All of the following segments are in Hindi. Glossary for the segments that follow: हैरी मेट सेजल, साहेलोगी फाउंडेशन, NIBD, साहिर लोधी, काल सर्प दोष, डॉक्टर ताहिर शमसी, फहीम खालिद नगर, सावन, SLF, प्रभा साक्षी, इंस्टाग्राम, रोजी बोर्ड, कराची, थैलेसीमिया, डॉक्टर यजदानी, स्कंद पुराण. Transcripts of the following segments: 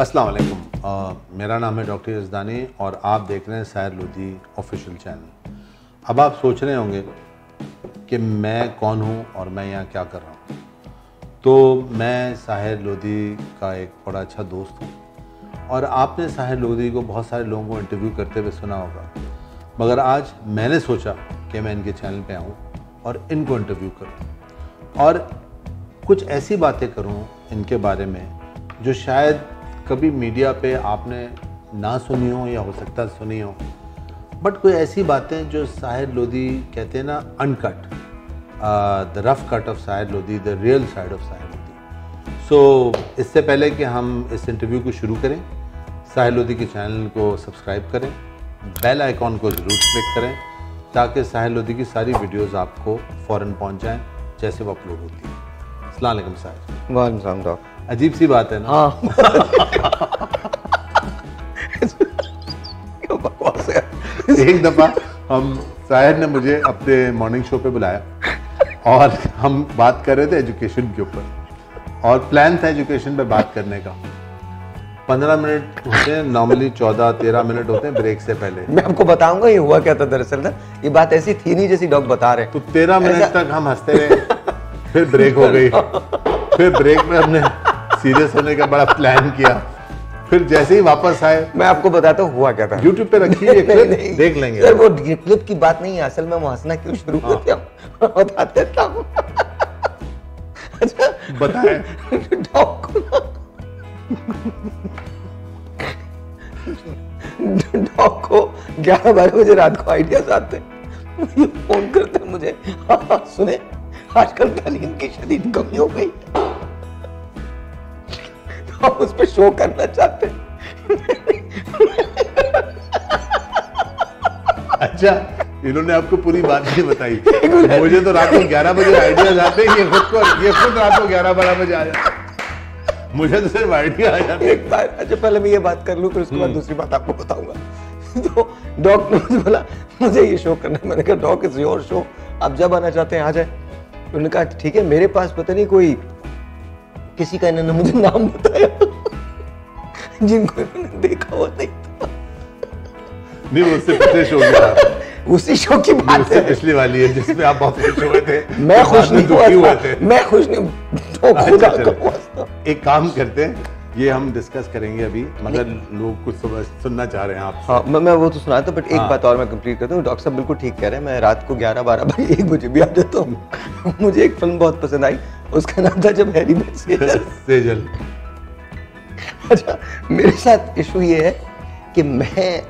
अस्सलाम वालेकुम, मेरा नाम है डॉक्टर यजदानी और आप देख रहे हैं साहिर लोधी ऑफिशियल चैनल। अब आप सोच रहे होंगे कि मैं कौन हूँ और मैं यहाँ क्या कर रहा हूँ। तो मैं साहिर लोधी का एक बड़ा अच्छा दोस्त हूँ और आपने साहिर लोधी को बहुत सारे लोगों को इंटरव्यू करते हुए सुना होगा, मगर आज मैंने सोचा कि मैं इनके चैनल पर आऊँ और इनको इंटरव्यू करूँ और कुछ ऐसी बातें करूँ इनके बारे में जो शायद कभी मीडिया पे आपने ना सुनी हो या हो सकता है सुनी हो, बट कोई ऐसी बातें जो साहिर लोधी कहते हैं ना, uncut, the rough cut of साहिर लोधी, the real side of साहिर लोधी। So इससे पहले कि हम इस इंटरव्यू को शुरू करें, साहिर लोधी के चैनल को सब्सक्राइब करें, बेल आइकॉन को ज़रूर क्लिक करें ताकि साहिर लोधी की सारी वीडियोज़ आपको फ़ौरन पहुँच जाएँ जैसे वो अपलोड होती है। अस्सलाम वालेकुम साहिर। वालेकुम सलाम डॉक्टर। अजीब सी बात है ना। हाँ। एक दफ़ा हम साहिर ने मुझे अपने मॉर्निंग शो पे बुलाया और हम बात कर रहे थे एजुकेशन के ऊपर और प्लान था एजुकेशन पे बात करने का। 15 मिनट होते हैं नॉर्मली, 14-13 मिनट होते हैं ब्रेक से पहले। मैं आपको बताऊंगा ये हुआ क्या था। दरअसल ना ये बात ऐसी थी नहीं जैसी डॉक्टर बता रहे। तो 13 मिनट तक हम हंसते रहे, फिर ब्रेक हो गई। फिर ब्रेक में हमने सीरियस होने का बड़ा प्लान किया। फिर जैसे ही वापस आए, मैं आपको बताता हूँ हुआ क्या था। यूट्यूब पे रखिए, क्लिप देख लेंगे। सर वो क्लिप की बात नहीं है, असल में हंसना क्यों शुरू होता है बताते था। अच्छा बताएं डॉग को 11-12 बजे रात को आइडियाज आते, फोन करते मुझे, सुने आजकल तालीम की शदीद कमी हो गई तो हम उस पर शो करना चाहते हैं। अच्छा, इन्होंने आपको पूरी बात नहीं बताई। मुझे तो रात को 11 बजे आइडियाज आते हैं, ये खुद रात को 11-12 बजे आ जाते हैं। मुझे तो सिर्फ आइडिया आ जाता है। अच्छा पहले मैं ये बात कर लूँ, फिर उसके बाद दूसरी बात आपको बताऊंगा। तो डॉग ने बोला मुझे ये शो करना है। मैंने कहा डॉग इज योर शो, आप जब आना चाहते हैं आ जाए। उन्होंने कहा ठीक है। मेरे पास पता नहीं कोई किसी का, इन्होंने मुझे नाम बताया जिनको इन्होंने देखा हुआ नहीं था। नहीं, वो उससे पिछले शो की बात, उसी शो की बात है, पिछली वाली है जिसमें आप बहुत खुश हुए थे। मैं खुश नहीं हुआ था। मैं खुश नहीं। एक काम करते हैं, ये हम डिस्कस करेंगे अभी, मगर लोग कुछ सुनना चाह रहे हैं आप। हाँ, मैं वो तो सुनाता हूँ, बट एक बात और मैं कंप्लीट करता हूँ। डॉक्टर साहब बिल्कुल ठीक कह रहे हैं। मैं रात को 11-12 बजे 1 बजे भी आ जाता हूँ। मुझे एक फिल्म बहुत पसंद आई, उसका नाम था जब हैरी में सेजल। अच्छा मेरे साथ इशू ये है कि मैं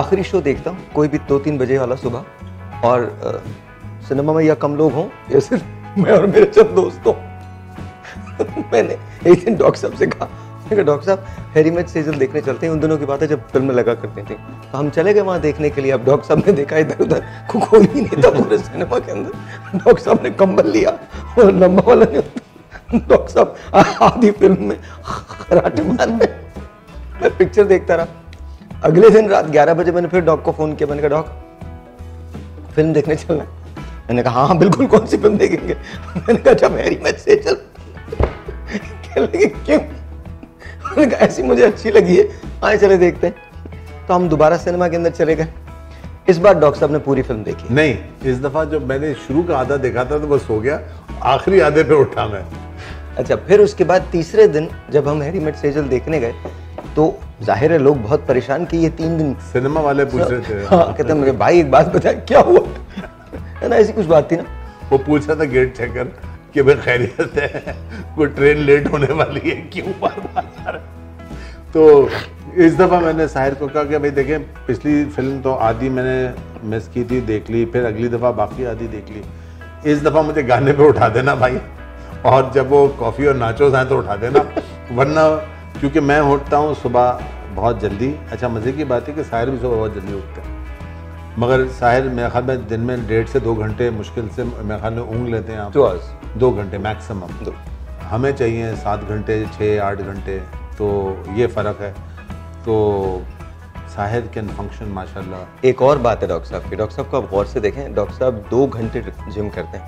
आखिरी शो देखता हूँ कोई भी 2-3 बजे वाला सुबह, और सिनेमा में या कम लोग हों या सिर्फ मैं और मेरे चंद दोस्त हों। मैंने एक दिन डॉक्टर साहब से कहा डॉक्टर साहब हैरी मैच सीजन देखने चलते हैं। उन दिनों की बात है जब फिल्म लगा करते थे, तो हम चले गए वहाँ देखने के लिए। अब डॉक्टर साहब ने देखा इधर उधर कोई नहीं था पूरे सिनेमा के अंदर। डॉक्टर साहब ने कंबल लिया और लंबा वाला, डॉक्टर साहब आधी फिल्म में खराटे मार में। मैं पिक्चर देखता रहा। अगले दिन रात 11 बजे मैंने फिर डॉक्टर को फ़ोन किया। मैंने कहा डॉक्टर फिल्म देखने चलना है। मैंने कहा हाँ बिल्कुल, कौन सी फिल्म देखेंगे? मैंने कहा जब हैरी मैच से चल। क्यों? मैंने कहा ऐसी मुझे अच्छी लगी है, आए चले देखते हैं। तो हम दोबारा सिनेमा के अंदर चले गए। इस बार डॉक्टर साहब ने पूरी फिल्म देखी नहीं। इस दफा जब मैंने शुरू का आधा देखा था तो बस हो गया, आखिरी आधे पे उठा मैं। अच्छा फिर उसके बाद तीसरे दिन जब हम हैरी मेट सेजल देखने गए तो जाहिर है लोग बहुत परेशान किए। 3 दिन सिनेमा वाले पूछ रहे थे। हाँ, कहते हैं मुझे भाई एक बात बताया क्या हुआ है ना, ऐसी कुछ बात थी ना। वो पूछ रहा था गेट चेकर कि भाई खैरियत है, कोई ट्रेन लेट होने वाली है, क्यों बार-बार। तो इस दफ़ा मैंने साहिर को कहा कि भाई देखें पिछली फिल्म तो आधी मैंने मिस की थी, देख ली, फिर अगली दफ़ा बाकी आधी देख ली। इस दफ़ा मुझे गाने पे उठा देना भाई, और जब वो कॉफ़ी और नाचोस आए तो उठा देना, वरना क्योंकि मैं उठता हूँ सुबह बहुत जल्दी। अच्छा मज़े की बात है कि साहिर भी सुबह बहुत जल्दी उठते हैं, मगर साहिर मेरे ख्याल में दिन में 1.5 से 2 घंटे मुश्किल से मेरे ख्याल में ऊँग लेते हैं आप। 2 घंटे मैक्सिमम। हमें चाहिए 7 घंटे, 6-8 घंटे। तो ये फ़र्क है। तो साहिर कैन फंक्शन माशाल्लाह। एक और बात है डॉक्टर साहब की, डॉक्टर साहब को आप गौर से देखें, डॉक्टर साहब 2 घंटे जिम करते हैं।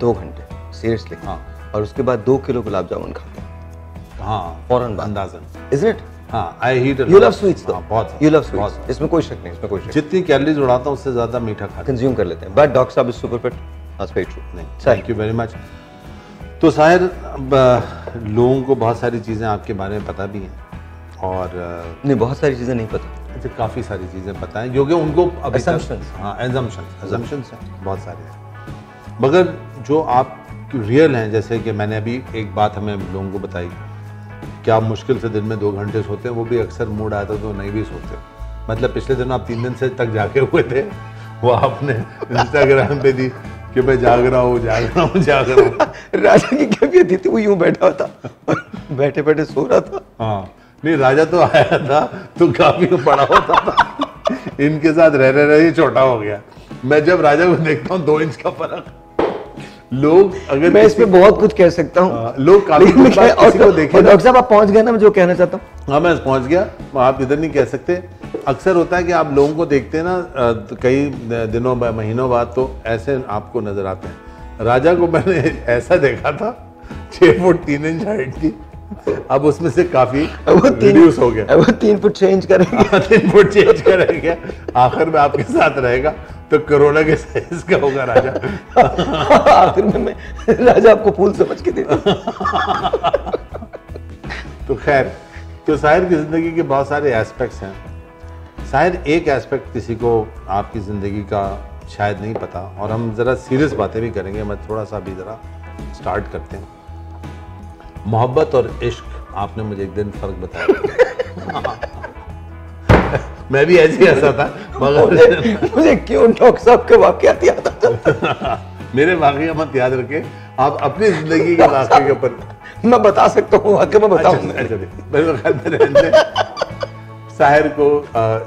2 घंटे सीरियसली। हाँ, और उसके बाद 2 किलो गुलाब जामुन खाते हैं। हाँ फौरन अंदाजन इज इट हाँ I heard you love sweets बहुत यू लव स्वीट्स इसमें कोई शक नहीं इसमें कोई शक जितनी कैलोरीज उड़ाता हूं उससे ज्यादा मीठा खा कंज्यूम कर लेते हैं बट डॉक्टर साहब is super fit that's very true नहीं थैंक यू वेरी मच। तो साहिर लोगों को बहुत सारी चीजें आपके बारे में पता भी हैं और नहीं बहुत सारी चीजें नहीं पता तो काफी सारी चीजें पता है जो कि उनको assumptions हैं बहुत सारे हैं मगर जो आप रियल हैं जैसे कि मैंने अभी एक बात हमें लोगों को बताई कि आप मुश्किल से दिन में 2 घंटे सोते हैं वो भी अक्सर मूड आता तो नहीं भी सोते मतलब पिछले दिन आप 3 दिन से तक जागे हुए थे वो आपने इंस्टाग्राम पे दी कि मैं जाग रहा हूँ राजा की कैफियत थी वो यूं बैठा था बैठे बैठे सो रहा था हाँ नहीं राजा तो आया था तो काफी बड़ा होता था इनके साथ रह छोटा हो गया। मैं जब राजा को देखता हूँ 2 इंच का फर्क लोग अगर मैं इसमें बहुत कुछ कह सकता हूँ लोग काफी को देखें डॉक्टर साहब आप पहुंच गए ना मैं जो कहना चाहता हूँ हाँ मैं पहुंच गया आप इधर नहीं कह सकते। अक्सर होता है कि आप लोगों को देखते हैं ना कई दिनों महीनों बाद तो ऐसे आपको नजर आते हैं राजा को मैंने ऐसा देखा था 6 फुट 3 इंच हाइट थी अब उसमें से काफी रिड्यूस हो गया वो 3 फुट 6 इंच करेगा 3 फुट 6 इंच करेगा आखिर में आपके साथ रहेगा तो कोरोना के साइज का होगा राजा आखिर में मैं राजा आपको फूल समझ के देता तो खैर तो साहिर की जिंदगी के बहुत सारे एस्पेक्ट्स हैं। साहिर एक एस्पेक्ट किसी को आपकी जिंदगी का शायद नहीं पता और हम जरा सीरियस बातें भी करेंगे मैं थोड़ा सा भी जरा स्टार्ट करते हैं। मोहब्बत और इश्क आपने मुझे एक दिन फर्क बताया मैं भी ऐसे ऐसा था मगर मुझे क्यों डॉक्टर साहब के वाकयात याद आता मेरे वाकया मत याद रखे आप अपनी जिंदगी के रास्ते के ऊपर मैं बता सकता हूँ वाकया मैं बताऊंगा। साहिर को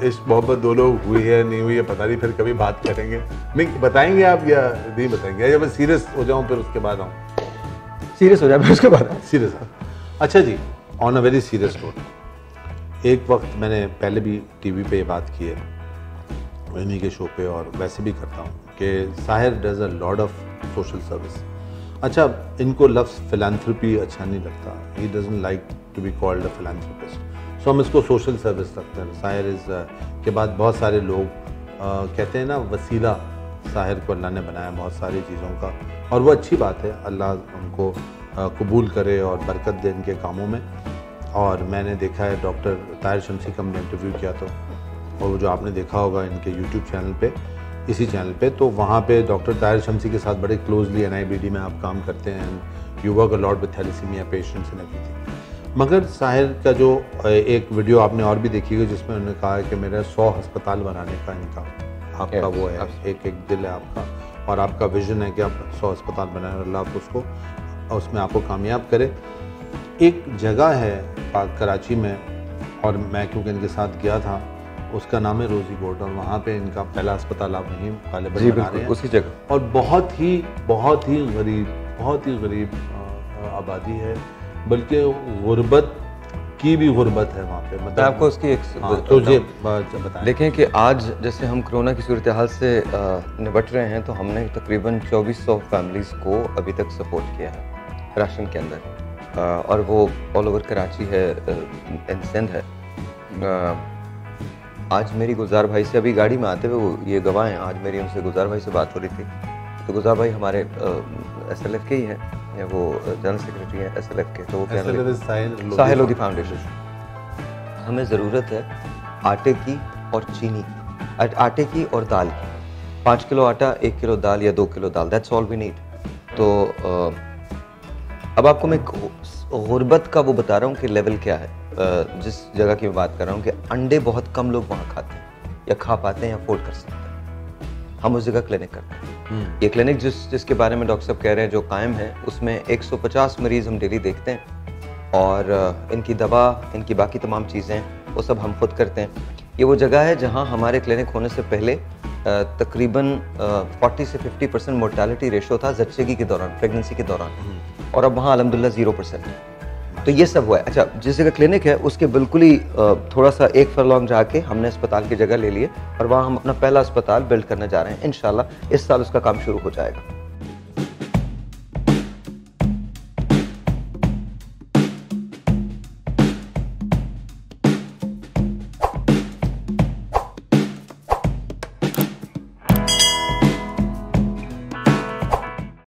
इश्क मोहब्बत दोनों हुई है नहीं हुई है पता नहीं फिर कभी बात करेंगे नहीं बताएंगे आप या नहीं बताएंगे या मैं सीरियस हो जाऊँ फिर उसके बाद आऊँ सीरियस हो जाए उसके बाद सीरियस। अच्छा जी on a very serious note एक वक्त मैंने पहले भी टीवी पे बात की है इन्हीं के शो पे और वैसे भी करता हूँ कि Sahir does a lot of social service. अच्छा इनको लफ्ज़ फिलैंथ्रोपी अच्छा नहीं लगता ही doesn't like to be called a philanthropist so हम इसको सोशल सर्विस रखते हैं। साहिर इज के बाद बहुत सारे लोग कहते हैं ना वसीला साहिर को अल्लाह ने बनाया बहुत सारी चीज़ों का और वो अच्छी बात है अल्लाह उनको कबूल करे और बरकत दे इनके कामों में। और मैंने देखा है डॉक्टर ताहिर शमसी का हमने इंटरव्यू किया तो और जो आपने देखा होगा इनके यूट्यूब चैनल पे इसी चैनल पे तो वहाँ पे डॉक्टर ताहिर शमसी के साथ बड़े क्लोजली NIBD में आप काम करते हैं you work a lot with थैलेसीमिया patients and everything. मगर साहिर का जो एक वीडियो आपने और भी देखी होगी जिसमें उन्होंने कहा कि मेरा 100 अस्पताल बनाने का इनका आपका वो है एक दिल है आपका और आपका विजन है कि आप 100 अस्पताल बनाएं और अल्लाह उसको उसमें आपको कामयाब करे। एक जगह है कराची में और मैं क्योंकि इनके साथ गया था उसका नाम है रोजी बोर्ड और वहाँ पे इनका पहला अस्पताल आप फहीम खालिद नगर बना रहे हैं उसी जगह और बहुत ही गरीब आबादी है बल्कि गुरबत की भी गुरबत है वहाँ पे मतलब आपको उसकी एक बताएं देखें कि आज जैसे हम कोरोना की सूरत हाल से निपट रहे हैं तो हमने तकरीबन 2400 फैमिलीज़ को अभी तक सपोर्ट किया है राशन के अंदर और वो ऑल ओवर कराची है एंड सिंध है। आज मेरी गुजार भाई से अभी गाड़ी में आते हुए वो ये गवाह हैं आज मेरी उनसे गुजार भाई से बात हो रही थी तो गुजार भाई हमारे SLF के ही हैं वो जनरल सेक्रेटरी है SLF के तो वो साहेलोगी फाउंडेशन। हमें ज़रूरत है आटे की और चीनी की आटे की और दाल की 5 किलो आटा 1 किलो दाल या 2 किलो दाल दैट्स ऑल वी नीड। तो अब आपको मैं गुरबत का वो बता रहा हूँ कि लेवल क्या है जिस जगह की मैं बात कर रहा हूँ कि अंडे बहुत कम लोग वहाँ खाते हैं या खा पाते हैं या अफोर्ड कर सकते हैं हम उस जगह क्लिनिक करते हैं। ये क्लिनिक जिसके बारे में डॉक्टर साहब कह रहे हैं जो कायम है उसमें 150 मरीज़ हम डेली देखते हैं और इनकी दवा इनकी बाकी तमाम चीज़ें वो सब हम खुद करते हैं। ये वो जगह है जहां हमारे क्लिनिक होने से पहले तकरीबन 40 से 50% मोर्टालिटी रेशो था जच्चेगी के दौरान प्रेगनेंसी के दौरान और अब वहाँ अलहमदुलिल्लाह 0% है तो ये सब हुआ है। अच्छा जिस जगह क्लिनिक है उसके बिल्कुल ही थोड़ा सा 1 फरलॉन्ग जाके हमने अस्पताल की जगह ले लिए और वहाँ हम अपना पहला अस्पताल बिल्ड करने जा रहे हैं इंशाल्लाह इस साल उसका काम शुरू हो जाएगा।